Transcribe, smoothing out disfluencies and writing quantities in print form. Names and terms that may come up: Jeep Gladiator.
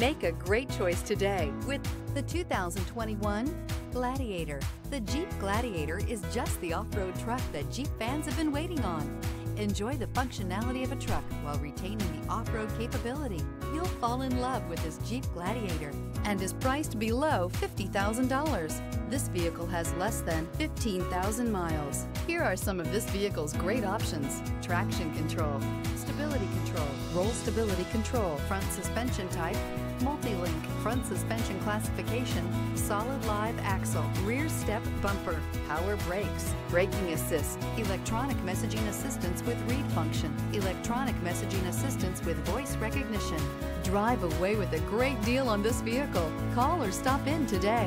Make a great choice today with the 2021 Gladiator. The Jeep Gladiator is just the off-road truck that Jeep fans have been waiting on. Enjoy the functionality of a truck while retaining the off-road capability. You'll fall in love with this Jeep Gladiator and is priced below $50,000. This vehicle has less than 15,000 miles. Here are some of this vehicle's great options: traction control, stability control, roll stability control, front suspension type, multi-link, front suspension classification, solid live axle, rear step bumper, power brakes, braking assist, electronic messaging assistance with read function, electronic messaging assistance with voice recognition. Drive away with a great deal on this vehicle. Call or stop in today.